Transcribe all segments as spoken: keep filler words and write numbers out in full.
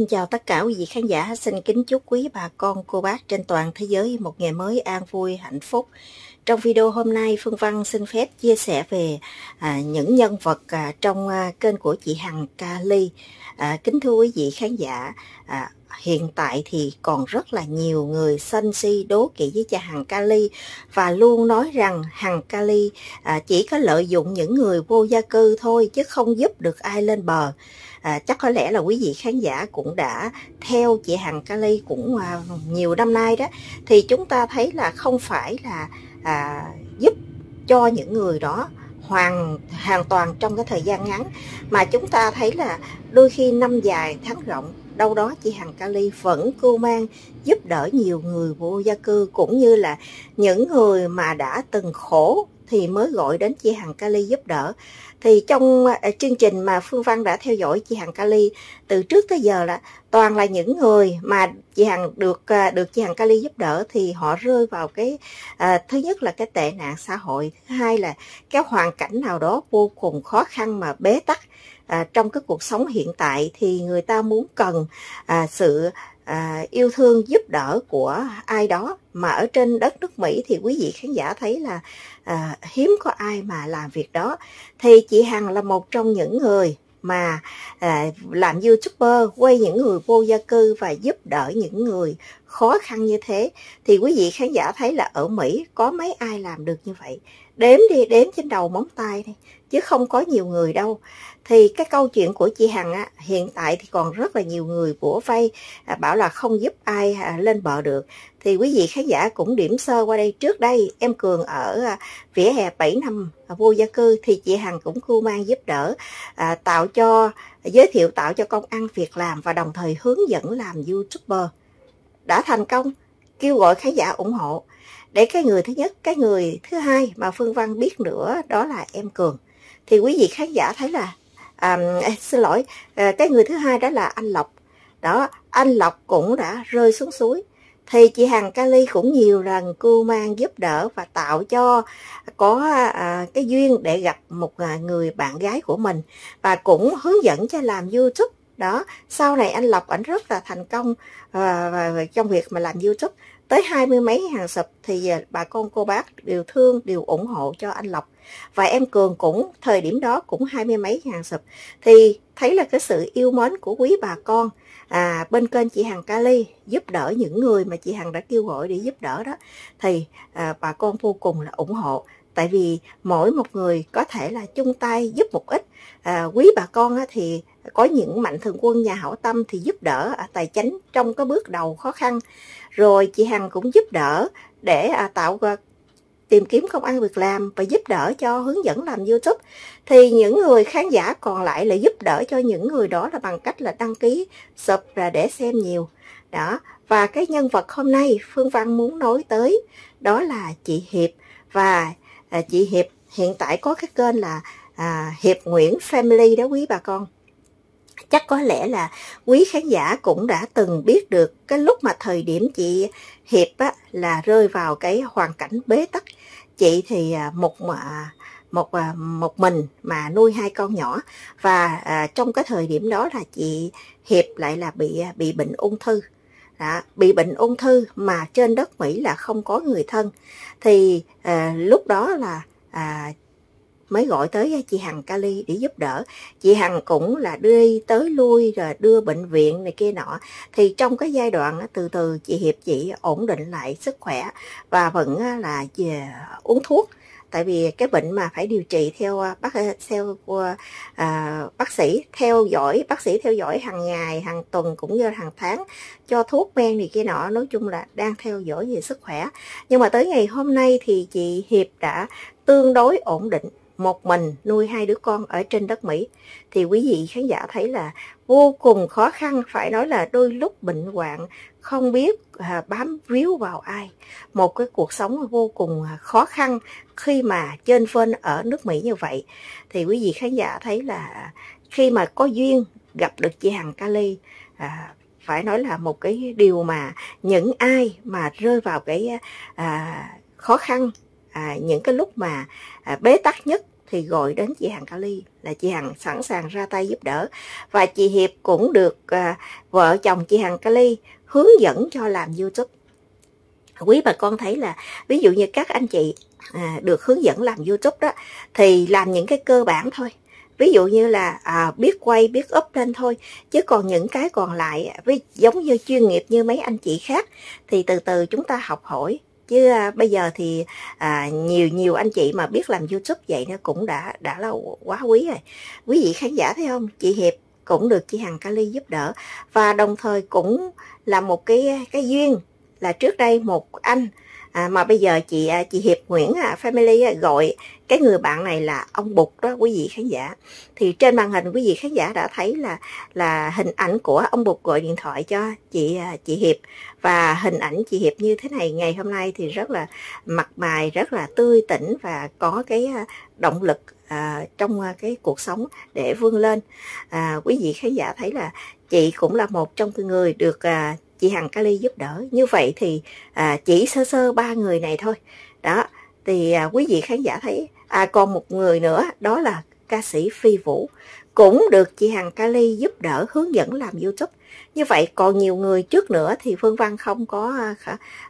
Xin chào tất cả quý vị khán giả, xin kính chúc quý bà con, cô bác trên toàn thế giới một ngày mới an vui, hạnh phúc. Trong video hôm nay, Phương Văn xin phép chia sẻ về à, những nhân vật à, trong à, kênh của chị Hằng Cali. À, kính thưa quý vị khán giả, à, hiện tại thì còn rất là nhiều người sân si đố kỵ với cha Hằng Cali và luôn nói rằng Hằng Cali à, chỉ có lợi dụng những người vô gia cư thôi chứ không giúp được ai lên bờ. À, chắc có lẽ là quý vị khán giả cũng đã theo chị Hằng Cali cũng à, nhiều năm nay đó, thì chúng ta thấy là không phải là à, giúp cho những người đó hoàn hoàn toàn trong cái thời gian ngắn, mà chúng ta thấy là đôi khi năm dài tháng rộng, đâu đó chị Hằng Cali vẫn cưu mang giúp đỡ nhiều người vô gia cư, cũng như là những người mà đã từng khổ thì mới gọi đến chị Hằng Cali giúp đỡ. Thì trong chương trình mà Phương Văn đã theo dõi chị Hằng Cali từ trước tới giờ là toàn là những người mà chị Hằng được được chị Hằng Cali giúp đỡ thì họ rơi vào cái à, thứ nhất là cái tệ nạn xã hội, thứ hai là cái hoàn cảnh nào đó vô cùng khó khăn mà bế tắc. À, trong cái cuộc sống hiện tại thì người ta muốn cần à, sự à, yêu thương giúp đỡ của ai đó, mà ở trên đất nước Mỹ thì quý vị khán giả thấy là à, hiếm có ai mà làm việc đó. Thì chị Hằng là một trong những người mà à, làm YouTuber, quay những người vô gia cư và giúp đỡ những người khó khăn như thế. Thì quý vị khán giả thấy là ở Mỹ có mấy ai làm được như vậy, đếm đi, đếm trên đầu móng tay đi, chứ không có nhiều người đâu. Thì cái câu chuyện của chị Hằng á, hiện tại thì còn rất là nhiều người của vay à, bảo là không giúp ai à, lên bờ được. Thì quý vị khán giả cũng điểm sơ qua đây. Trước đây em Cường ở à, vỉa hè bảy năm à, vô gia cư thì chị Hằng cũng cưu mang giúp đỡ, à, tạo cho, giới thiệu tạo cho công ăn việc làm và đồng thời hướng dẫn làm YouTuber. Đã thành công, kêu gọi khán giả ủng hộ. Để cái người thứ nhất, cái người thứ hai mà Phương Văn biết nữa đó là em Cường. Thì quý vị khán giả thấy là à, xin lỗi, à, cái người thứ hai đó là anh Lộc. Đó, anh Lộc cũng đã rơi xuống suối. Thì chị Hằng Cali cũng nhiều lần cưu mang giúp đỡ và tạo cho có à, cái duyên để gặp một à, người bạn gái của mình, và cũng hướng dẫn cho làm YouTube. Đó, sau này anh Lộc ảnh rất là thành công à, và trong việc mà làm YouTube. Tới hai mươi mấy hàng sụp thì bà con cô bác đều thương, đều ủng hộ cho anh Lộc. Và em Cường cũng thời điểm đó cũng hai mươi mấy hàng sụp. Thì thấy là cái sự yêu mến của quý bà con à, bên kênh chị Hằng Cali giúp đỡ những người mà chị Hằng đã kêu gọi để giúp đỡ đó. Thì à, bà con vô cùng là ủng hộ. Tại vì mỗi một người có thể là chung tay giúp một ít. À, quý bà con á, thì có những mạnh thường quân, nhà hảo tâm thì giúp đỡ à, tài chính trong cái bước đầu khó khăn. Rồi chị Hằng cũng giúp đỡ để à, tạo à, tìm kiếm công ăn việc làm và giúp đỡ cho hướng dẫn làm YouTube. Thì những người khán giả còn lại là giúp đỡ cho những người đó là bằng cách là đăng ký, sub ra để xem nhiều. Đó, và cái nhân vật hôm nay Phương Văn muốn nói tới đó là chị Hiệp. Và à, chị Hiệp hiện tại có cái kênh là à, Hiệp Nguyễn Family đó quý bà con. Chắc có lẽ là quý khán giả cũng đã từng biết được cái lúc mà thời điểm chị Hiệp á, là rơi vào cái hoàn cảnh bế tắc. Chị thì một một một mình mà nuôi hai con nhỏ, và à, trong cái thời điểm đó là chị Hiệp lại là bị bị bệnh ung thư. Đã, bị bệnh ung thư mà trên đất Mỹ là không có người thân. Thì à, lúc đó là à, mới gọi tới chị Hằng Cali để giúp đỡ. Chị Hằng cũng là đi tới lui rồi đưa bệnh viện này kia nọ. Thì trong cái giai đoạn từ từ chị Hiệp chị ổn định lại sức khỏe và vẫn là về uống thuốc. Tại vì cái bệnh mà phải điều trị theo bác theo à, bác sĩ theo dõi, bác sĩ theo dõi hàng ngày, hàng tuần cũng như hàng tháng, cho thuốc men thì kia nọ, nói chung là đang theo dõi về sức khỏe. Nhưng mà tới ngày hôm nay thì chị Hiệp đã tương đối ổn định, một mình nuôi hai đứa con ở trên đất Mỹ. Thì quý vị khán giả thấy là vô cùng khó khăn, phải nói là đôi lúc bệnh hoạn không biết à, bám víu vào ai. Một cái cuộc sống vô cùng khó khăn khi mà chênh vênh ở nước Mỹ như vậy. Thì quý vị khán giả thấy là khi mà có duyên gặp được chị Hằng Cali, à, phải nói là một cái điều mà những ai mà rơi vào cái à, khó khăn, à, những cái lúc mà à, bế tắc nhất thì gọi đến chị Hằng Cali là chị Hằng sẵn sàng ra tay giúp đỡ. Và chị Hiệp cũng được à, vợ chồng chị Hằng Cali hướng dẫn cho làm YouTube. Quý bà con thấy là ví dụ như các anh chị à, được hướng dẫn làm YouTube đó thì làm những cái cơ bản thôi. Ví dụ như là à, biết quay, biết up lên thôi. Chứ còn những cái còn lại, với, giống như chuyên nghiệp như mấy anh chị khác, thì từ từ chúng ta học hỏi. Chứ à, bây giờ thì à, nhiều nhiều anh chị mà biết làm YouTube vậy nó cũng đã đã là quá quý rồi. Quý vị khán giả thấy không? Chị Hiệp cũng được chị Hằng Cali giúp đỡ. Và đồng thời cũng là một cái cái duyên là trước đây một anh, à, mà bây giờ chị chị Hiệp Nguyễn Family gọi cái người bạn này là ông Bục đó quý vị khán giả. Thì trên màn hình quý vị khán giả đã thấy là là hình ảnh của ông Bục gọi điện thoại cho chị chị Hiệp, và hình ảnh chị Hiệp như thế này ngày hôm nay thì rất là mặt mày, rất là tươi tỉnh và có cái động lực à, trong cái cuộc sống để vươn lên. À, quý vị khán giả thấy là chị cũng là một trong những người được à, chị Hằng Cali giúp đỡ. Như vậy thì à, chỉ sơ sơ ba người này thôi đó thì à, quý vị khán giả thấy à, còn một người nữa đó là ca sĩ Phi Vũ cũng được chị Hằng Cali giúp đỡ hướng dẫn làm YouTube. Như vậy còn nhiều người trước nữa thì Phương Văn không có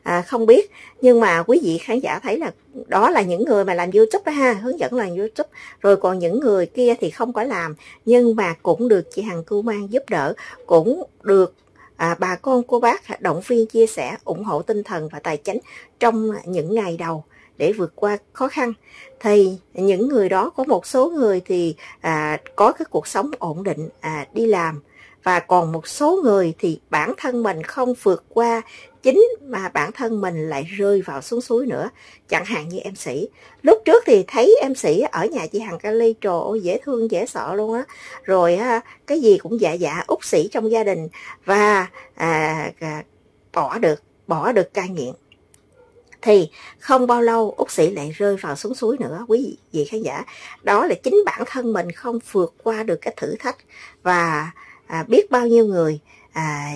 à, không biết, nhưng mà quý vị khán giả thấy là đó là những người mà làm YouTube đó ha, hướng dẫn làm YouTube. Rồi còn những người kia thì không có làm nhưng mà cũng được chị Hằng Cưu Mang giúp đỡ, cũng được À, bà con cô bác động viên, chia sẻ, ủng hộ tinh thần và tài chính trong những ngày đầu để vượt qua khó khăn. Thì những người đó có một số người thì à, có cái cuộc sống ổn định, à, đi làm. Và còn một số người thì bản thân mình không vượt qua chính mà bản thân mình lại rơi vào xuống suối nữa. Chẳng hạn như em Sĩ. Lúc trước thì thấy em Sĩ ở nhà chị Hằng Cali, trời ơi dễ thương dễ sợ luôn á. Rồi cái gì cũng dạ dạ út sỉ trong gia đình. Và à, bỏ được bỏ được cai nghiện. Thì không bao lâu Úc Sĩ lại rơi vào xuống suối nữa quý vị khán giả. Đó là chính bản thân mình không vượt qua được cái thử thách. Và à, biết bao nhiêu người à,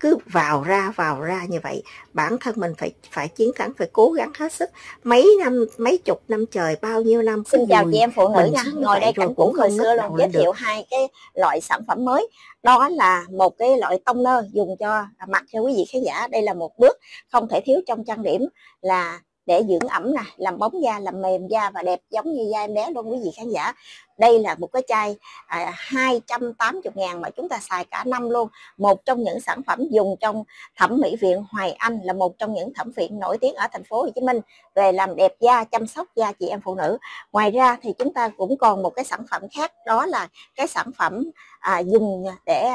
cứ vào ra vào ra như vậy. Bản thân mình phải phải chiến thắng, phải cố gắng hết sức mấy năm, mấy chục năm trời, bao nhiêu năm. Xin chào chị em phụ nữ nha, ngồi đây Cảnh Cũng hồi xưa luôn giới thiệu hai cái loại sản phẩm mới. Đó là một cái loại tông lơ dùng cho mặt cho quý vị khán giả. Đây là một bước không thể thiếu trong trang điểm là để dưỡng ẩm nè, làm bóng da, làm mềm da và đẹp giống như da em bé luôn quý vị khán giả. Đây là một cái chai à, hai trăm tám mươi ngàn mà chúng ta xài cả năm luôn. Một trong những sản phẩm dùng trong thẩm mỹ viện Hoài Anh, là một trong những thẩm viện nổi tiếng ở thành phố Hồ Chí Minh về làm đẹp da, chăm sóc da chị em phụ nữ. Ngoài ra thì chúng ta cũng còn một cái sản phẩm khác, đó là cái sản phẩm à, dùng để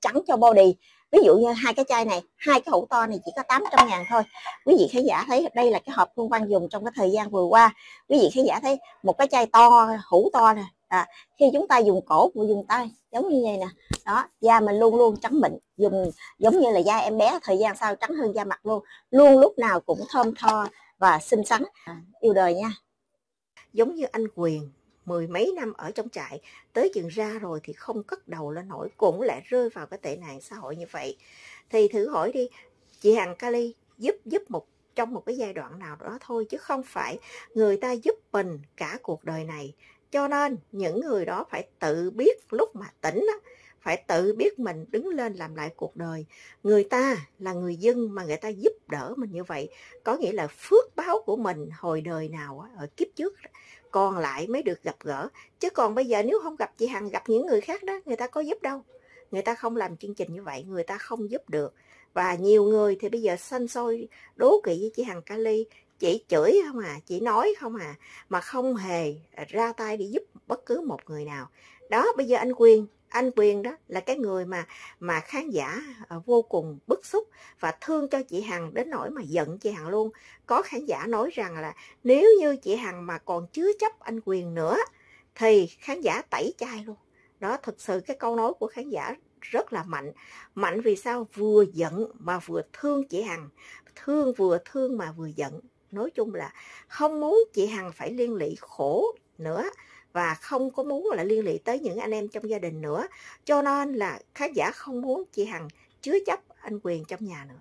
trắng cho body. Ví dụ như hai cái chai này, hai cái hũ to này chỉ có tám trăm ngàn thôi. Quý vị khán giả thấy đây là cái hộp Phương Văn dùng trong cái thời gian vừa qua. Quý vị khán giả thấy một cái chai to, hũ to nè. À, khi chúng ta dùng cổ, dùng tay giống như vậy nè. Đó, da mình luôn luôn trắng mịn, dùng giống như là da em bé, thời gian sau trắng hơn da mặt luôn. Luôn lúc nào cũng thơm tho và xinh xắn. À, yêu đời nha. Giống như anh Quyền. Mười mấy năm ở trong trại, tới chừng ra rồi thì không cất đầu lên nổi, cũng lại rơi vào cái tệ nạn xã hội như vậy. Thì thử hỏi đi, chị Hằng Cali giúp giúp một trong một cái giai đoạn nào đó thôi, chứ không phải người ta giúp mình cả cuộc đời này. Cho nên những người đó phải tự biết lúc mà tỉnh á, phải tự biết mình đứng lên làm lại cuộc đời. Người ta là người dân mà người ta giúp đỡ mình như vậy, có nghĩa là phước báo của mình hồi đời nào ở kiếp trước còn lại mới được gặp gỡ. Chứ còn bây giờ nếu không gặp chị Hằng, gặp những người khác đó, người ta có giúp đâu. Người ta không làm chương trình như vậy, người ta không giúp được. Và nhiều người thì bây giờ sanh sôi đố kỵ với chị Hằng Cali, chỉ chửi không à, chỉ nói không à, mà không hề ra tay để giúp bất cứ một người nào. Đó, bây giờ anh Quyền, anh Quyền đó là cái người mà mà khán giả vô cùng bức xúc và thương cho chị Hằng đến nỗi mà giận chị Hằng luôn. Có khán giả nói rằng là nếu như chị Hằng mà còn chứa chấp anh Quyền nữa thì khán giả tẩy chay luôn. Đó, thực sự cái câu nói của khán giả rất là mạnh. Mạnh vì sao? Vừa giận mà vừa thương chị Hằng. Thương vừa thương mà vừa giận. Nói chung là không muốn chị Hằng phải liên lụy khổ nữa. Và không có muốn là liên lụy tới những anh em trong gia đình nữa. Cho nên là khán giả không muốn chị Hằng chứa chấp anh Quyền trong nhà nữa.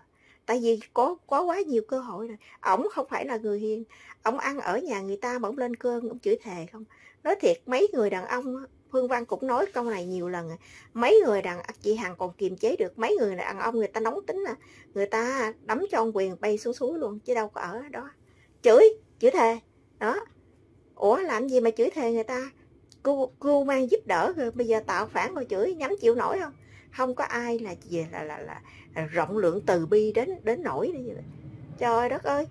Tại vì có có quá nhiều cơ hội rồi. Ổng không phải là người hiền. Ổng ăn ở nhà người ta mà ổng lên cơn, ổng chửi thề không. Nói thiệt, mấy người đàn ông, Phương Văn cũng nói câu này nhiều lần, mấy người đàn chị Hằng còn kiềm chế được, mấy người đàn ông người ta nóng tính là người ta đấm cho ông Quyền bay xuống xuống luôn, chứ đâu có ở đó. Chửi, chửi thề. Đó. Ủa làm gì mà chửi thề người ta? Cô, cô mang giúp đỡ rồi, bây giờ tạo phản rồi chửi, nhắm chịu nổi không? Không có ai là gì là, là, là, là rộng lượng từ bi đến đến nổi như vậy. Trời đất ơi,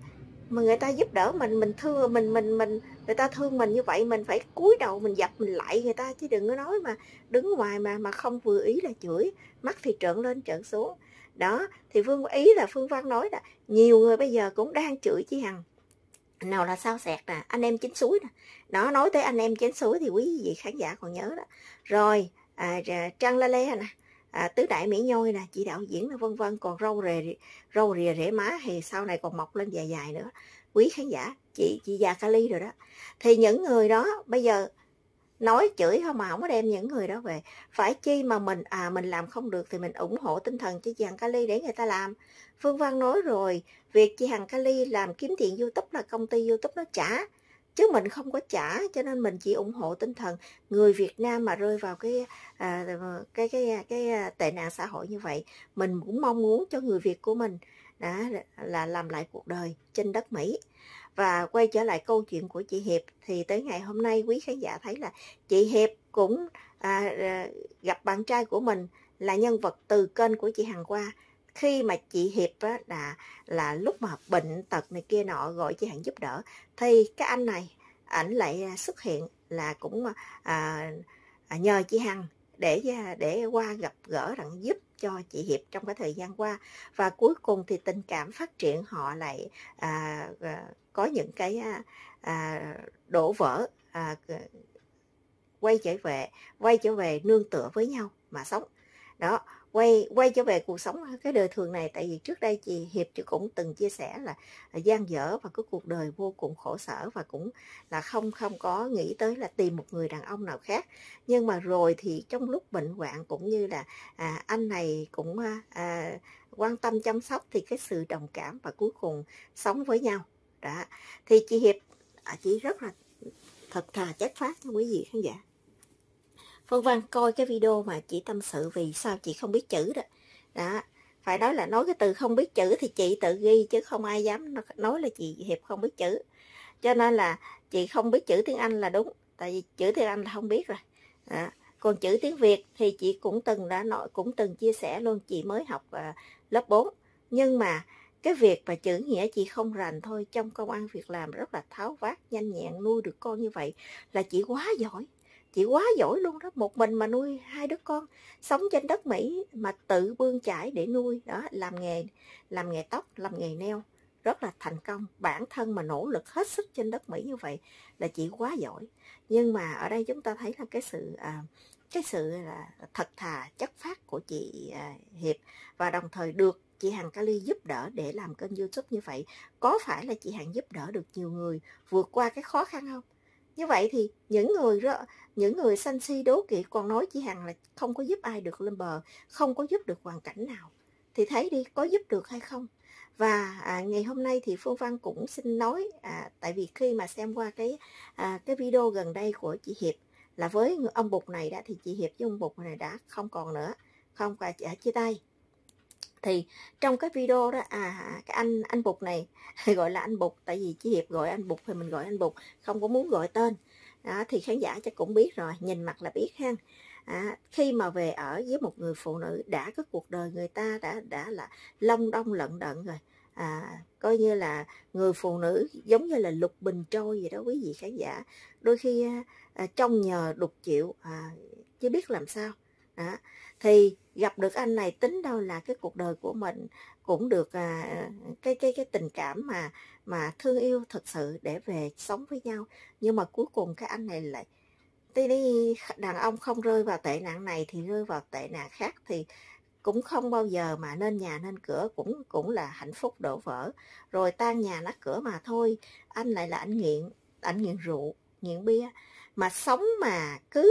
mà người ta giúp đỡ mình, mình thương mình mình mình người ta thương mình như vậy, mình phải cúi đầu mình dập mình lại người ta, chứ đừng có nói mà đứng ngoài mà mà không vừa ý là chửi, mắt thì trợn lên trợn xuống. Đó, thì Phương ý là Phương Văn nói là nhiều người bây giờ cũng đang chửi chị Hằng. Nào là sao sẹt nè, anh em chín suối nè. Đó, nói tới anh em chín suối thì quý vị khán giả còn nhớ đó. Rồi, à, Trăng La Le nè. À, Tứ Đại Mỹ Nhôi nè, chị đạo diễn vân vân, còn râu rề râu rìa rễ má thì sau này còn mọc lên dài dài nữa. Quý khán giả, chị chị già Cali rồi đó. Thì những người đó bây giờ nói chửi không mà không có đem những người đó về. Phải chi mà mình à mình làm không được thì mình ủng hộ tinh thần cho chị Hằng Cali để người ta làm. Phương Văn nói rồi, việc chị Hằng Cali làm kiếm tiền YouTube là công ty YouTube nó trả, chứ mình không có trả, cho nên mình chỉ ủng hộ tinh thần người Việt Nam mà rơi vào cái à, cái cái cái tệ nạn xã hội như vậy. Mình cũng mong muốn cho người Việt của mình đã là làm lại cuộc đời trên đất Mỹ. Và quay trở lại câu chuyện của chị Hiệp thì tới ngày hôm nay quý khán giả thấy là chị Hiệp cũng à, gặp bạn trai của mình là nhân vật từ kênh của chị Hằng qua. Khi mà chị Hiệp á, là, là lúc mà bệnh tật này kia nọ gọi chị Hằng giúp đỡ, thì cái anh này ảnh lại xuất hiện là cũng à, nhờ chị Hằng để để qua gặp gỡ đặng giúp cho chị Hiệp trong cái thời gian qua. Và cuối cùng thì tình cảm phát triển họ lại à, có những cái à, đổ vỡ, à, quay trở về quay trở về nương tựa với nhau mà sống. Đó, quay quay trở về cuộc sống cái đời thường này. Tại vì trước đây chị Hiệp chị cũng từng chia sẻ là dang dở và cái cuộc đời vô cùng khổ sở, và cũng là không không có nghĩ tới là tìm một người đàn ông nào khác. Nhưng mà rồi thì trong lúc bệnh hoạn cũng như là à, anh này cũng à, quan tâm chăm sóc, thì cái sự đồng cảm và cuối cùng sống với nhau. Đó, thì chị Hiệp chị rất là thật thà chất phác cho quý vị khán giả. Phương Văn coi cái video mà chị tâm sự vì sao chị không biết chữ đó. Đó, phải nói là nói cái từ không biết chữ thì chị tự ghi, chứ không ai dám nói là chị Hiệp không biết chữ. Cho nên là chị không biết chữ tiếng Anh là đúng, tại vì chữ tiếng Anh là không biết rồi. Đó. Còn chữ tiếng Việt thì chị cũng từng đã nói, cũng từng chia sẻ luôn, chị mới học uh, lớp bốn. Nhưng mà cái việc mà chữ nghĩa chị không rành thôi, trong công ăn việc làm rất là tháo vát, nhanh nhẹn, nuôi được con như vậy là chị quá giỏi. Chị quá giỏi luôn đó, một mình mà nuôi hai đứa con, sống trên đất Mỹ mà tự bươn chải để nuôi. Đó, làm nghề làm nghề tóc, làm nghề neo rất là thành công, bản thân mà nỗ lực hết sức trên đất Mỹ như vậy là chị quá giỏi. Nhưng mà ở đây chúng ta thấy là cái sự à, cái sự là thật thà chất phác của chị à, Hiệp, và đồng thời được chị Hằng Cali giúp đỡ để làm kênh YouTube như vậy. Có phải là chị Hằng giúp đỡ được nhiều người vượt qua cái khó khăn không? Như vậy thì những người đó, những người sân si đố kỵ còn nói chị Hằng là không có giúp ai được lên bờ, không có giúp được hoàn cảnh nào, thì thấy đi, có giúp được hay không. Và à, ngày hôm nay thì Phương Văn cũng xin nói, à, tại vì khi mà xem qua cái à, cái video gần đây của chị Hiệp là với ông Bục này đã, thì chị Hiệp với ông Bục này đã không còn nữa, không phải đã chia tay. Thì trong cái video đó à, cái anh anh Bục này gọi là anh Bục, tại vì chị Hiệp gọi anh Bục thì mình gọi anh Bục, không có muốn gọi tên. Đó, thì khán giả chắc cũng biết rồi, nhìn mặt là biết ha. À, khi mà về ở với một người phụ nữ đã có cuộc đời người ta đã đã là long đong lận đận rồi, à, coi như là người phụ nữ giống như là lục bình trôi vậy đó quý vị khán giả. Đôi khi à, trông nhờ đục chịu, à, chứ biết làm sao. Đó, thì gặp được anh này tính đâu là cái cuộc đời của mình cũng được à, cái cái cái tình cảm mà mà thương yêu thật sự để về sống với nhau. Nhưng mà cuối cùng cái anh này lại đi, đàn ông không rơi vào tệ nạn này thì rơi vào tệ nạn khác, thì cũng không bao giờ mà nên nhà nên cửa, cũng cũng là hạnh phúc đổ vỡ rồi tan nhà nát cửa mà thôi. Anh này là anh nghiện, anh nghiện rượu, nghiện bia, mà sống mà cứ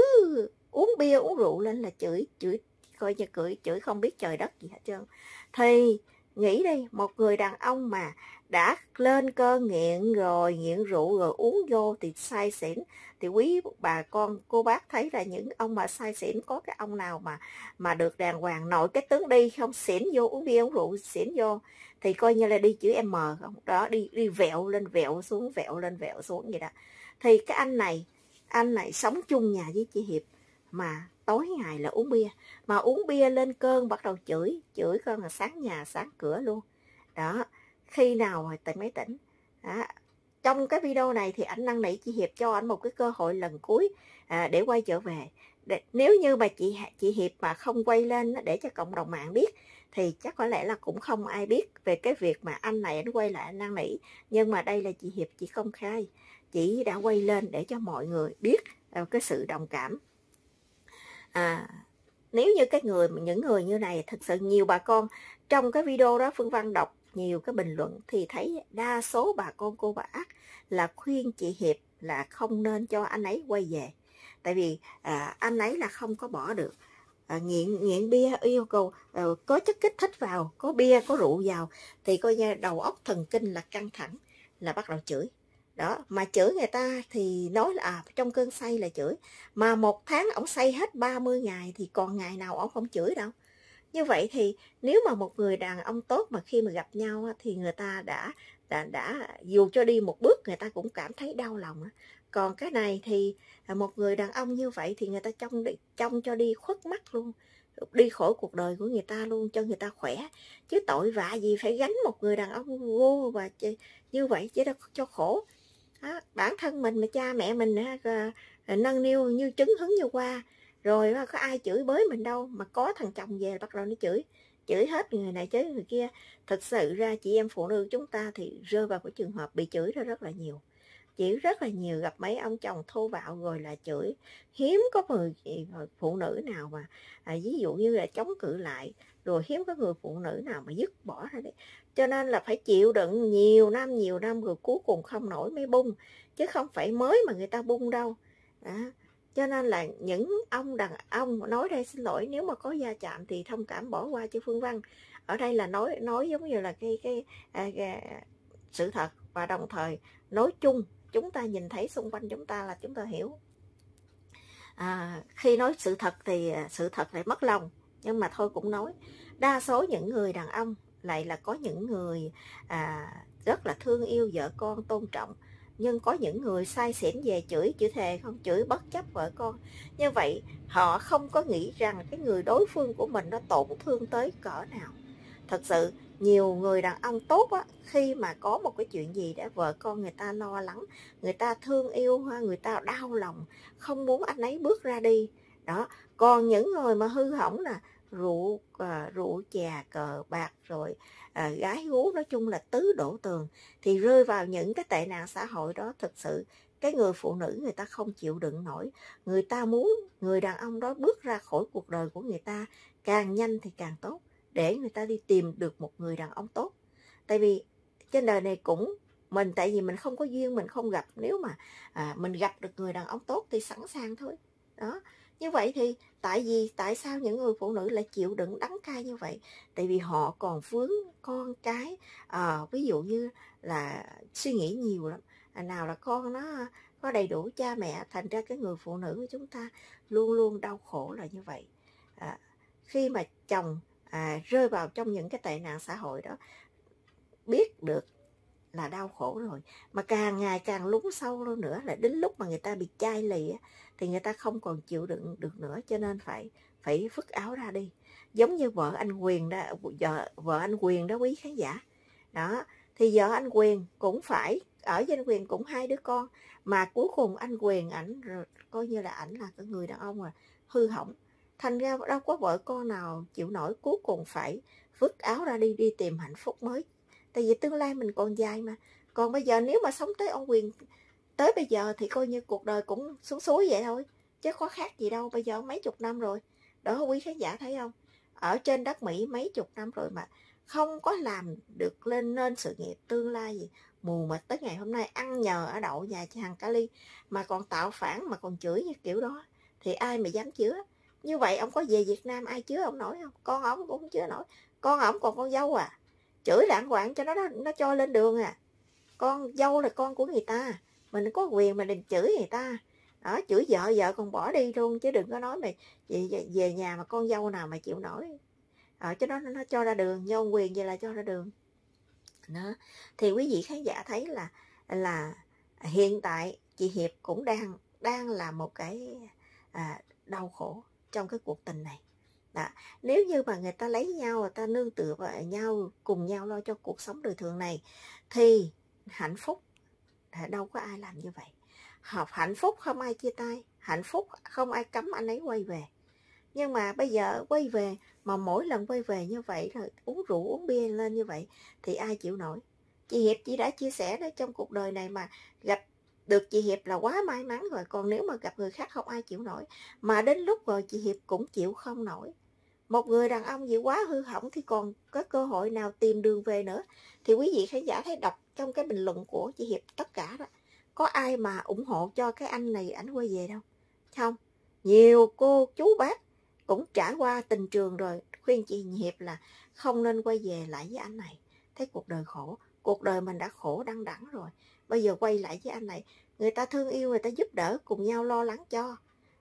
uống bia uống rượu lên là chửi chửi coi như chửi chửi không biết trời đất gì hết trơn. Thì Nghĩ đi, một người đàn ông mà đã lên cơ nghiện rồi, nghiện rượu rồi uống vô thì say xỉn. Thì quý bà con, cô bác thấy là những ông mà say xỉn có cái ông nào mà mà được đàng hoàng nội cái tướng đi không, xỉn vô, uống bia uống rượu xỉn vô thì coi như là đi chữ M không đó, đi đi vẹo lên vẹo xuống, vẹo lên vẹo xuống vậy đó. Thì cái anh này, anh này sống chung nhà với chị Hiệp mà tối ngày là uống bia, mà uống bia lên cơn bắt đầu chửi, chửi con là sáng nhà sáng cửa luôn đó. Khi nào rồi tỉnh mới tỉnh đó. Trong cái video này thì ảnh năn nỉ chị Hiệp cho ảnh một cái cơ hội lần cuối à, để quay trở về. Để, nếu như mà chị chị Hiệp mà không quay lên để cho cộng đồng mạng biết thì chắc có lẽ là cũng không ai biết về cái việc mà anh này ảnh quay lại anh năn nỉ. Nhưng mà đây là chị Hiệp chị công khai, chị đã quay lên để cho mọi người biết cái sự đồng cảm. À, nếu như các người, những người như này, thật sự nhiều bà con trong cái video đó Phương Văn đọc nhiều cái bình luận thì thấy đa số bà con cô bác là khuyên chị Hiệp là không nên cho anh ấy quay về. Tại vì à, anh ấy là không có bỏ được à, nghiện, nghiện bia yêu cầu à, có chất kích thích vào, có bia, có rượu vào thì coi như đầu óc thần kinh là căng thẳng, là bắt đầu chửi đó. Mà chửi người ta thì nói là à, trong cơn say là chửi, mà một tháng ổng say hết ba mươi ngày thì còn ngày nào ổng không chửi đâu. Như vậy thì nếu mà một người đàn ông tốt mà khi mà gặp nhau thì người ta đã đã đã dù cho đi một bước người ta cũng cảm thấy đau lòng. Còn cái này thì một người đàn ông như vậy thì người ta trông trông cho đi khuất mắt luôn, đi khỏi cuộc đời của người ta luôn, cho người ta khỏe. Chứ tội vạ gì phải gánh một người đàn ông vô và như vậy chứ đâu cho khổ. Đó, bản thân mình mà cha mẹ mình nâng niu như trứng hứng như qua rồi có ai chửi bới mình đâu, mà có thằng chồng về bắt đầu nó chửi chửi hết người này chửi người kia. Thật sự ra chị em phụ nữ chúng ta thì rơi vào cái trường hợp bị chửi đó rất là nhiều, chửi rất là nhiều, gặp mấy ông chồng thô bạo rồi là chửi. Hiếm có người phụ nữ nào mà à, ví dụ như là chống cự lại, rồi hiếm có người phụ nữ nào mà dứt bỏ ra đấy. Cho nên là phải chịu đựng nhiều năm nhiều năm rồi cuối cùng không nổi mới bung, chứ không phải mới mà người ta bung đâu đó. Cho nên là những ông đàn ông nói đây, xin lỗi nếu mà có va chạm thì thông cảm bỏ qua cho Phương Văn. Ở đây là nói nói giống như là cái cái, cái, cái sự thật, và đồng thời nói chung chúng ta nhìn thấy xung quanh chúng ta là chúng ta hiểu. À, khi nói sự thật thì sự thật lại mất lòng, nhưng mà thôi cũng nói. Đa số những người đàn ông lại là có những người à, rất là thương yêu vợ con, tôn trọng. Nhưng có những người say xỉn về chửi, chửi thề không, chửi bất chấp vợ con. Như vậy họ không có nghĩ rằng cái người đối phương của mình nó tổn thương tới cỡ nào. Thật sự nhiều người đàn ông tốt á, khi mà có một cái chuyện gì để vợ con người ta lo lắng, người ta thương yêu, người ta đau lòng, không muốn anh ấy bước ra đi đó. Còn những người mà hư hỏng là rượu à, rượu chè cờ bạc rồi à, gái gú, nói chung là tứ đổ tường, thì rơi vào những cái tệ nạn xã hội đó. Thực sự cái người phụ nữ người ta không chịu đựng nổi, người ta muốn người đàn ông đó bước ra khỏi cuộc đời của người ta càng nhanh thì càng tốt, để người ta đi tìm được một người đàn ông tốt. Tại vì trên đời này cũng mình, tại vì mình không có duyên, mình không gặp. Nếu mà à, mình gặp được người đàn ông tốt thì sẵn sàng thôi đó. Như vậy thì tại vì tại sao những người phụ nữ lại chịu đựng đắng cay như vậy? Tại vì họ còn vướng con cái, à, ví dụ như là suy nghĩ nhiều lắm. À, nào là con nó có đầy đủ cha mẹ, thành ra cái người phụ nữ của chúng ta luôn luôn đau khổ là như vậy. À, khi mà chồng à, rơi vào trong những cái tệ nạn xã hội đó, biết được là đau khổ rồi, mà càng ngày càng lún sâu luôn nữa, là đến lúc mà người ta bị chai lì á, thì người ta không còn chịu đựng được nữa, cho nên phải phải phất áo ra đi. Giống như vợ anh Quyền đó, vợ, vợ anh Quyền đó quý khán giả. Đó, thì vợ anh Quyền cũng phải, ở với anh Quyền cũng hai đứa con, mà cuối cùng anh Quyền ảnh coi như là ảnh là cái người đàn ông mà hư hỏng. Thành ra đâu có vợ con nào chịu nổi, cuối cùng phải phất áo ra đi, đi tìm hạnh phúc mới. Tại vì tương lai mình còn dài mà. Còn bây giờ nếu mà sống tới ông Quyền tới bây giờ thì coi như cuộc đời cũng xuống suối vậy thôi, chứ có khác gì đâu. Bây giờ mấy chục năm rồi đó quý khán giả thấy không, ở trên đất Mỹ mấy chục năm rồi mà không có làm được lên nên sự nghiệp tương lai gì, mù mịt tới ngày hôm nay, ăn nhờ ở đậu nhà chị Hằng Cali mà còn tạo phản, mà còn chửi như kiểu đó thì ai mà dám chứa. Như vậy ông có về Việt Nam ai chứa ông nổi không? Con ông cũng không chứa nổi, con ông còn con dâu à. chửi lạng quạng cho nó nó cho lên đường à. Con dâu là con của người ta, mình có quyền mà đừng chửi người ta. Đó, chửi vợ vợ còn bỏ đi luôn, chứ đừng có nói mày về, về nhà mà con dâu nào mà chịu nổi. Ở chứ nó nó cho ra đường, như ông Quyền vậy là cho ra đường. Đó. Thì quý vị khán giả thấy là là hiện tại chị Hiệp cũng đang đang là một cái à, đau khổ trong cái cuộc tình này. Đó. Nếu như mà người ta lấy nhau, người ta nương tựa vào nhau, cùng nhau lo cho cuộc sống đời thường này thì hạnh phúc đâu có ai làm như vậy. Học hạnh phúc không ai chia tay, hạnh phúc không ai cấm anh ấy quay về. Nhưng mà bây giờ quay về mà mỗi lần quay về như vậy rồi uống rượu uống bia lên như vậy thì ai chịu nổi. Chị Hiệp chỉ đã chia sẻ đó, trong cuộc đời này mà gặp được chị Hiệp là quá may mắn rồi, còn nếu mà gặp người khác không ai chịu nổi. Mà đến lúc rồi chị Hiệp cũng chịu không nổi. Một người đàn ông gì quá hư hỏng thì còn có cơ hội nào tìm đường về nữa. Thì quý vị khán giả thấy đọc trong cái bình luận của chị Hiệp tất cả đó, có ai mà ủng hộ cho cái anh này ảnh quay về đâu. Không, nhiều cô chú bác cũng trải qua tình trường rồi khuyên chị Hiệp là không nên quay về lại với anh này. Thấy cuộc đời khổ, cuộc đời mình đã khổ đăng đẳng rồi, bây giờ quay lại với anh này, người ta thương yêu, người ta giúp đỡ, cùng nhau lo lắng cho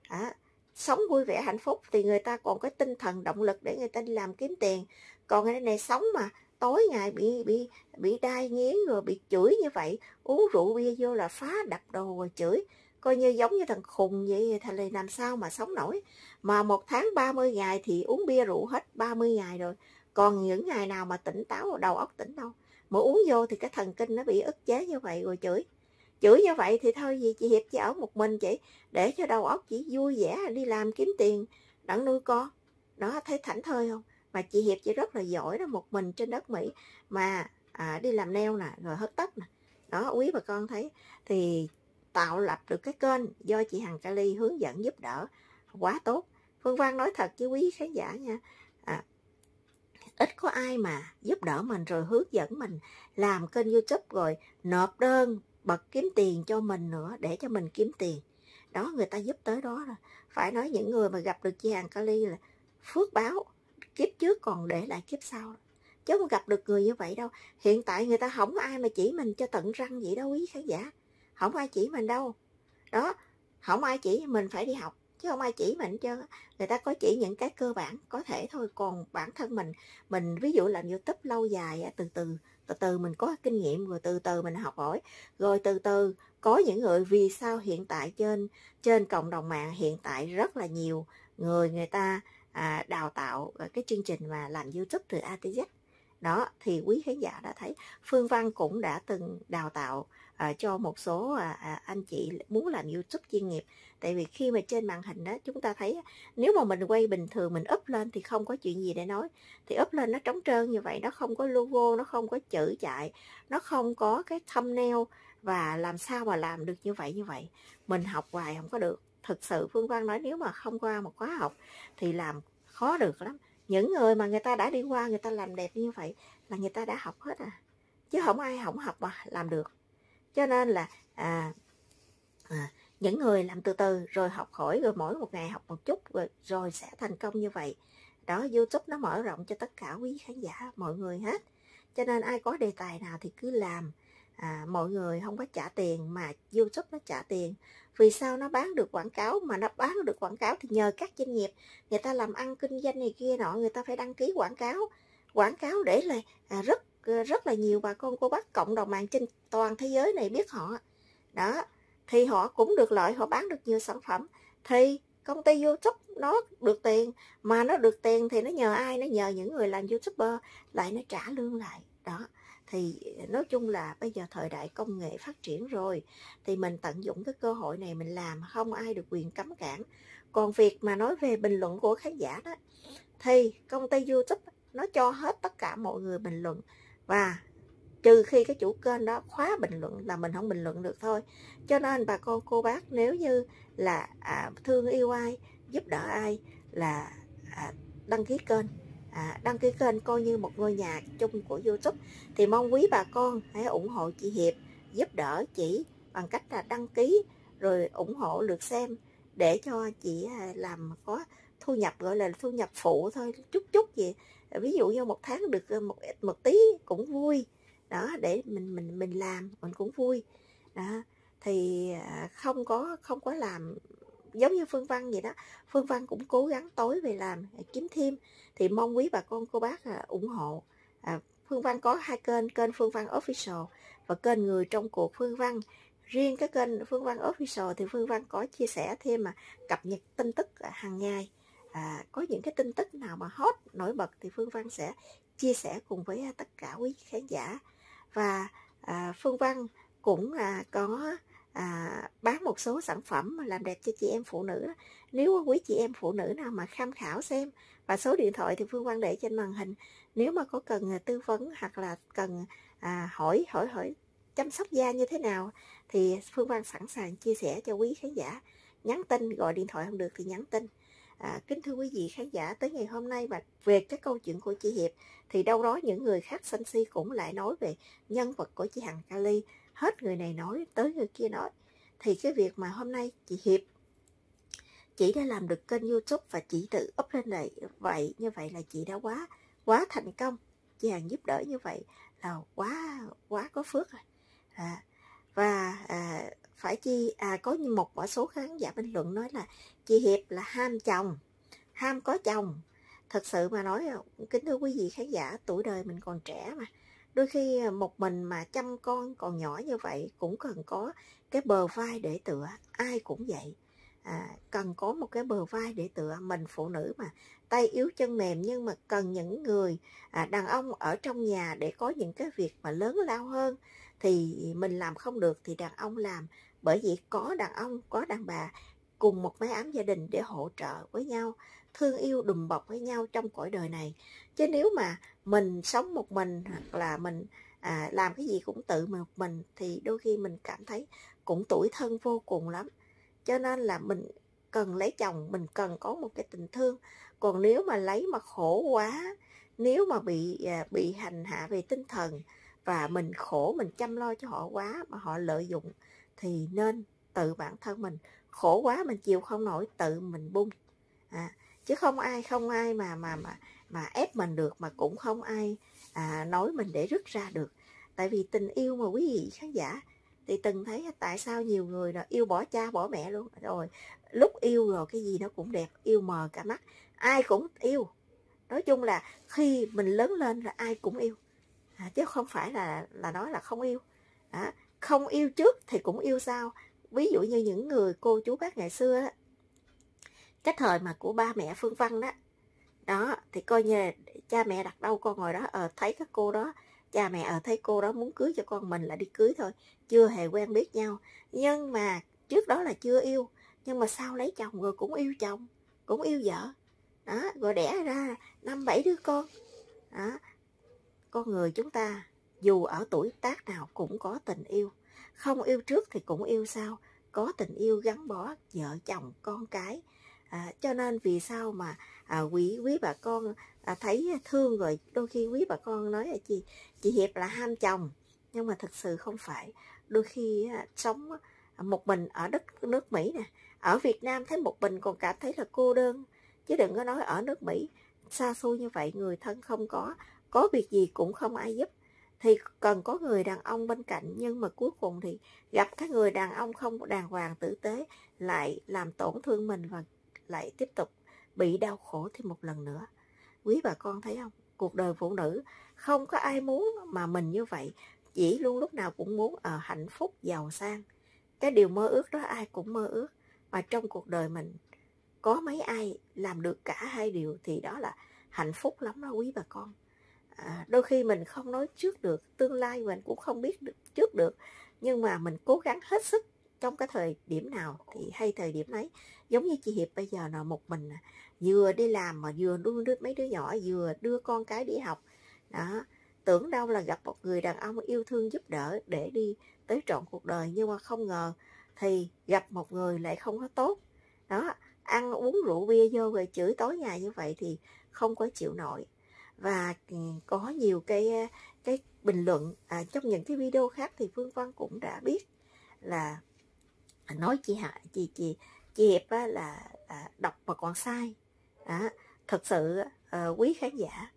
à, sống vui vẻ hạnh phúc thì người ta còn có tinh thần động lực để người ta đi làm kiếm tiền. Còn người này sống mà tối ngày bị bị bị đai nghiến rồi bị chửi như vậy, uống rượu bia vô là phá đập đồ rồi chửi, coi như giống như thằng khùng vậy thì làm sao mà sống nổi. Mà một tháng ba mươi ngày thì uống bia rượu hết ba mươi ngày rồi, còn những ngày nào mà tỉnh táo, đầu óc tỉnh đâu. Mà uống vô thì cái thần kinh nó bị ức chế như vậy rồi chửi. Chửi như vậy thì thôi gì chị Hiệp chỉ ở một mình chị, để cho đầu óc chị vui vẻ đi làm kiếm tiền đặng nuôi con. Đó, thấy thảnh thơi không? Mà chị Hiệp chị rất là giỏi đó, một mình trên đất Mỹ mà à, đi làm nail nè, rồi hớt tóc nè. Đó, quý bà con thấy thì tạo lập được cái kênh do chị Hằng Cali hướng dẫn giúp đỡ quá tốt. Phương Văn nói thật chứ quý khán giả nha, à, ít có ai mà giúp đỡ mình rồi hướng dẫn mình làm kênh YouTube rồi nộp đơn bật kiếm tiền cho mình nữa để cho mình kiếm tiền. Đó, người ta giúp tới đó rồi. Phải nói những người mà gặp được chị Hằng Cali là phước báo, kiếp trước còn để lại kiếp sau, chứ không gặp được người như vậy đâu. Hiện tại người ta không ai mà chỉ mình cho tận răng vậy đâu quý khán giả, không ai chỉ mình đâu. Đó, không ai chỉ mình, phải đi học chứ không ai chỉ mình chứ. Người ta có chỉ những cái cơ bản có thể thôi, còn bản thân mình mình ví dụ làm YouTube lâu dài, từ từ từ từ mình có kinh nghiệm rồi từ từ mình học hỏi, rồi từ từ có những người. Vì sao hiện tại trên trên cộng đồng mạng hiện tại rất là nhiều người người ta à, đào tạo cái chương trình mà làm YouTube từ A tới Z. Đó, thì quý khán giả đã thấy Phương Văn cũng đã từng đào tạo à, cho một số à, anh chị muốn làm YouTube chuyên nghiệp. Tại vì khi mà trên màn hình đó, chúng ta thấy nếu mà mình quay bình thường mình up lên thì không có chuyện gì để nói. Thì up lên nó trống trơn như vậy, nó không có logo, nó không có chữ chạy, nó không có cái thumbnail. Và làm sao mà làm được như vậy như vậy? Mình học hoài không có được. Thực sự Phương Văn nói nếu mà không qua một khóa học thì làm khó được lắm. Những người mà người ta đã đi qua, người ta làm đẹp như vậy là người ta đã học hết à. Chứ không ai không học mà làm được. Cho nên là à, à, những người làm từ từ rồi học hỏi, rồi mỗi một ngày học một chút rồi, rồi sẽ thành công như vậy. Đó, YouTube nó mở rộng cho tất cả quý khán giả, mọi người hết. Cho nên ai có đề tài nào thì cứ làm. À, mọi người không có trả tiền mà YouTube nó trả tiền. Vì sao nó bán được quảng cáo? Mà nó bán được quảng cáo thì nhờ các doanh nghiệp, người ta làm ăn kinh doanh này kia nọ, người ta phải đăng ký quảng cáo. Quảng cáo để là à, rất rất là nhiều bà con cô bác cộng đồng mạng trên toàn thế giới này biết họ. Đó, thì họ cũng được lợi, họ bán được nhiều sản phẩm thì công ty YouTube nó được tiền. Mà nó được tiền thì nó nhờ ai? Nó nhờ những người làm YouTuber lại, nó trả lương lại. Đó, thì nói chung là bây giờ thời đại công nghệ phát triển rồi thì mình tận dụng cái cơ hội này mình làm, không ai được quyền cấm cản. Còn việc mà nói về bình luận của khán giả đó thì công ty YouTube nó cho hết tất cả mọi người bình luận, và trừ khi cái chủ kênh đó khóa bình luận là mình không bình luận được thôi. Cho nên bà con cô bác nếu như là à, thương yêu ai, giúp đỡ ai là à, đăng ký kênh. À, đăng ký kênh coi như một ngôi nhà chung của YouTube. Thì mong quý bà con hãy ủng hộ chị Hiệp, giúp đỡ chị bằng cách là đăng ký rồi ủng hộ lượt xem để cho chị làm có thu nhập, gọi là thu nhập phụ thôi, chút chút gì ví dụ như một tháng được một một tí cũng vui đó, để mình mình mình làm mình cũng vui đó. Thì không có không có làm giống như Phương Văn vậy đó. Phương Văn cũng cố gắng tối về làm kiếm thêm, thì mong quý bà con cô bác à, ủng hộ. à, Phương Văn có hai kênh, kênh Phương Văn Official và kênh Người Trong Cuộc Phương Văn. Riêng cái kênh Phương Văn Official thì Phương Văn có chia sẻ thêm mà cập nhật tin tức hàng ngày. À, có những cái tin tức nào mà hot nổi bật thì Phương Văn sẽ chia sẻ cùng với tất cả quý khán giả. Và à, Phương Văn cũng à, có à, bán một số sản phẩm làm đẹp cho chị em phụ nữ. Nếu quý chị em phụ nữ nào mà tham khảo xem, và số điện thoại thì Phương Văn để trên màn hình, nếu mà có cần tư vấn hoặc là cần à, hỏi hỏi hỏi chăm sóc da như thế nào thì Phương Văn sẵn sàng chia sẻ cho quý khán giả. Nhắn tin, gọi điện thoại không được thì nhắn tin. À, kính thưa quý vị khán giả, tới ngày hôm nay mà về cái câu chuyện của chị Hiệp thì đâu đó những người khác sân si cũng lại nói về nhân vật của chị Hằng Cali, hết người này nói tới người kia nói. Thì cái việc mà hôm nay chị Hiệp chị đã làm được kênh YouTube và chị tự up lên lại vậy, như vậy là chị đã quá quá thành công. Chị Hằng giúp đỡ như vậy là quá quá có phước rồi. À, và à, phải chi à, có một số khán giả bình luận nói là chị Hiệp là ham chồng, ham có chồng. Thật sự mà nói, kính thưa quý vị khán giả, tuổi đời mình còn trẻ mà, đôi khi một mình mà chăm con còn nhỏ như vậy cũng cần có cái bờ vai để tựa. Ai cũng vậy, à, cần có một cái bờ vai để tựa. Mình phụ nữ mà tay yếu chân mềm, nhưng mà cần những người à, đàn ông ở trong nhà để có những cái việc mà lớn lao hơn. Thì mình làm không được thì đàn ông làm, bởi vì có đàn ông, có đàn bà cùng một mái ấm gia đình để hỗ trợ với nhau, thương yêu đùm bọc với nhau trong cõi đời này. Chứ nếu mà mình sống một mình hoặc là mình à, làm cái gì cũng tự một mình thì đôi khi mình cảm thấy cũng tủi thân vô cùng lắm. Cho nên là mình cần lấy chồng, mình cần có một cái tình thương. Còn nếu mà lấy mà khổ quá, nếu mà bị à, bị hành hạ về tinh thần và mình khổ, mình chăm lo cho họ quá mà họ lợi dụng, thì nên tự bản thân mình khổ quá, mình chịu không nổi tự mình bung. À, chứ không ai không ai mà mà mà mà ép mình được, mà cũng không ai à, nói mình để rứt ra được. Tại vì tình yêu mà quý vị khán giả thì từng thấy tại sao nhiều người là yêu bỏ cha bỏ mẹ luôn, rồi lúc yêu rồi cái gì nó cũng đẹp, yêu mờ cả mắt, ai cũng yêu. Nói chung là khi mình lớn lên là ai cũng yêu. À, chứ không phải là là nói là không yêu. À, không yêu trước thì cũng yêu sau. Ví dụ như những người cô chú bác ngày xưa đó, cái thời mà của ba mẹ Phương Văn đó đó, thì coi như là cha mẹ đặt đâu con ngồi đó. Ờ, thấy các cô đó, cha mẹ ờ thấy cô đó muốn cưới cho con mình là đi cưới thôi, chưa hề quen biết nhau. Nhưng mà trước đó là chưa yêu, nhưng mà sau lấy chồng rồi cũng yêu chồng, cũng yêu vợ đó, rồi đẻ ra năm bảy đứa con đó. Con người chúng ta dù ở tuổi tác nào cũng có tình yêu, không yêu trước thì cũng yêu sau, có tình yêu gắn bó vợ chồng con cái. À, cho nên vì sao mà à, quý quý bà con à, thấy thương rồi đôi khi quý bà con nói là chị chị Hiệp là ham chồng, nhưng mà thực sự không phải. Đôi khi à, sống một mình ở đất nước Mỹ nè, ở Việt Nam thấy một mình còn cảm thấy là cô đơn, chứ đừng có nói ở nước Mỹ xa xôi như vậy, người thân không có, có việc gì cũng không ai giúp, thì cần có người đàn ông bên cạnh. Nhưng mà cuối cùng thì gặp cái người đàn ông không đàng hoàng tử tế, lại làm tổn thương mình và lại tiếp tục bị đau khổ thêm một lần nữa. Quý bà con thấy không, cuộc đời phụ nữ không có ai muốn mà mình như vậy, chỉ luôn lúc nào cũng muốn ở hạnh phúc giàu sang. Cái điều mơ ước đó ai cũng mơ ước, mà trong cuộc đời mình có mấy ai làm được cả hai điều thì đó là hạnh phúc lắm đó quý bà con. À, đôi khi mình không nói trước được, tương lai mình cũng không biết được, trước được, nhưng mà mình cố gắng hết sức trong cái thời điểm nào thì hay thời điểm ấy. Giống như chị Hiệp bây giờ là một mình, vừa đi làm mà vừa nuôi mấy đứa nhỏ, vừa đưa con cái đi học đó. Tưởng đâu là gặp một người đàn ông yêu thương giúp đỡ để đi tới trọn cuộc đời, nhưng mà không ngờ thì gặp một người lại không có tốt đó, ăn uống rượu bia vô rồi chửi tối ngày như vậy thì không có chịu nổi. Và có nhiều cái cái bình luận à, trong những cái video khác thì Phương Văn cũng đã biết là nói chị Hạ chị chị chị Hiệp á, là à, đọc mà còn sai đó. Thật sự à, quý khán giả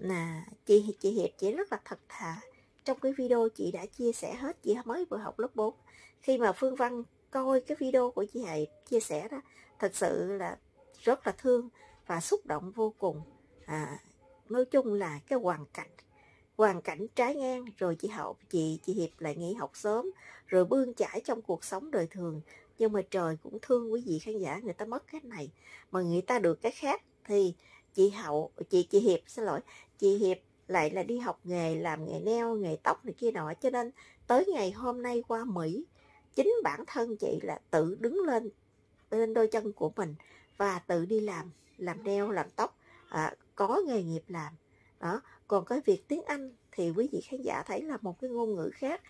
là chị chị Hiệp chị rất là thật thà. Trong cái video chị đã chia sẻ hết, chị mới vừa học lớp bốn. Khi mà Phương Văn coi cái video của chị Hiệp chia sẻ đó, thật sự là rất là thương và xúc động vô cùng. À, nói chung là cái hoàn cảnh hoàn cảnh trái ngang, rồi chị học chị chị Hiệp lại nghỉ học sớm, rồi bươn chải trong cuộc sống đời thường. Nhưng mà trời cũng thương quý vị khán giả, người ta mất cái này mà người ta được cái khác. Thì chị Hậu, chị chị Hiệp xin lỗi, chị Hiệp lại là đi học nghề, làm nghề neo, nghề tóc này kia nọ, cho nên tới ngày hôm nay qua Mỹ, chính bản thân chị là tự đứng lên lên đôi chân của mình và tự đi làm làm neo, làm tóc, à, có nghề nghiệp làm đó. Còn cái việc tiếng Anh thì quý vị khán giả thấy là một cái ngôn ngữ khác,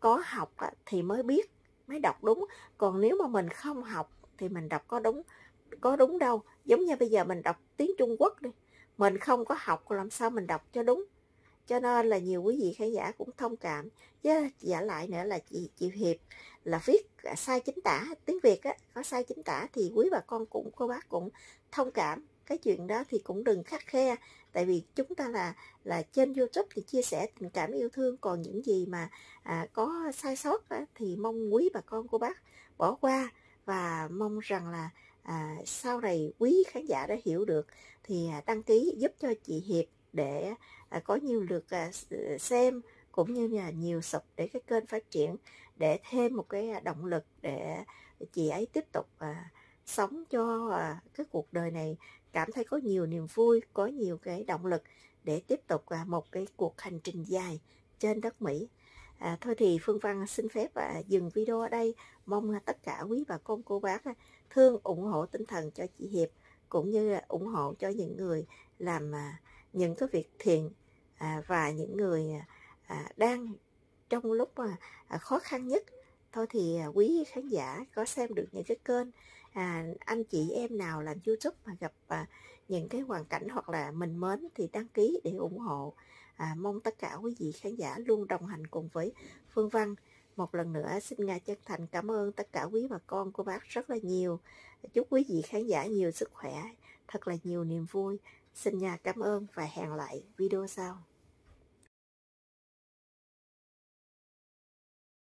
có học thì mới biết, mới đọc đúng. Còn nếu mà mình không học thì mình đọc có đúng có đúng đâu. Giống như bây giờ mình đọc tiếng Trung Quốc đi, mình không có học làm sao mình đọc cho đúng. Cho nên là nhiều quý vị khán giả cũng thông cảm. Chứ giả lại nữa là chị, chị Hiệp là viết sai chính tả tiếng Việt á, có sai chính tả thì quý bà con cũng, cô bác cũng thông cảm. Cái chuyện đó thì cũng đừng khắt khe, tại vì chúng ta là là trên YouTube thì chia sẻ tình cảm yêu thương, còn những gì mà à, có sai sót á, thì mong quý bà con cô bác bỏ qua, và mong rằng là à, sau này quý khán giả đã hiểu được thì đăng ký giúp cho chị Hiệp để à, có nhiều lượt à, xem cũng như là nhiều sub để cái kênh phát triển, để thêm một cái động lực để chị ấy tiếp tục à, sống cho à, cái cuộc đời này cảm thấy có nhiều niềm vui, có nhiều cái động lực để tiếp tục à, một cái cuộc hành trình dài trên đất Mỹ. À, thôi thì Phương Văn xin phép à, dừng video ở đây. Mong à, tất cả quý bà con cô bác à, thương ủng hộ tinh thần cho chị Hiệp, cũng như à, ủng hộ cho những người làm à, những cái việc thiện à, và những người à, đang trong lúc à, khó khăn nhất. Thôi thì à, quý khán giả có xem được những cái kênh à, anh chị em nào làm YouTube mà gặp à, những cái hoàn cảnh hoặc là mình mến thì đăng ký để ủng hộ. À, mong tất cả quý vị khán giả luôn đồng hành cùng với Phương Văn. Một lần nữa xin Nga chân thành cảm ơn tất cả quý bà con cô bác rất là nhiều. Chúc quý vị khán giả nhiều sức khỏe, thật là nhiều niềm vui. Xin Nga cảm ơn và hẹn lại video sau.